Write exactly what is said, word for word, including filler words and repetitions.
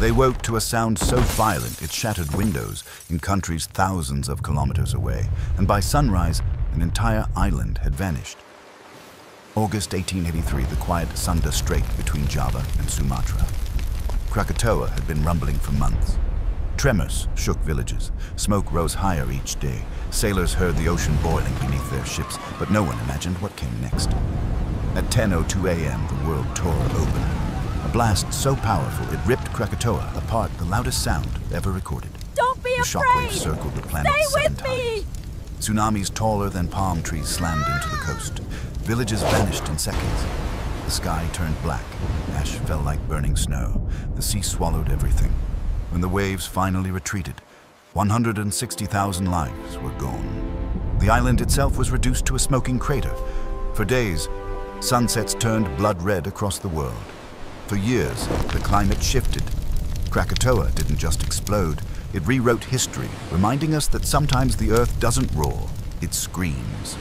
They woke to a sound so violent it shattered windows in countries thousands of kilometers away, and by sunrise, an entire island had vanished. August eighteen eighty-three, the quiet Sunda Strait between Java and Sumatra. Krakatoa had been rumbling for months. Tremors shook villages. Smoke rose higher each day. Sailors heard the ocean boiling beneath their ships, but no one imagined what came next. At ten oh two a m, the world tore open. A blast so powerful it ripped Krakatoa apart, the loudest sound ever recorded. Don't be afraid! The shockwaves circled the planet seven times. Stay with me! Tsunamis taller than palm trees slammed into the coast. Villages vanished in seconds. The sky turned black. Ash fell like burning snow. The sea swallowed everything. When the waves finally retreated, one hundred sixty thousand lives were gone. The island itself was reduced to a smoking crater. For days, sunsets turned blood red across the world. For years, the climate shifted. Krakatoa didn't just explode, it rewrote history, reminding us that sometimes the Earth doesn't roar, it screams.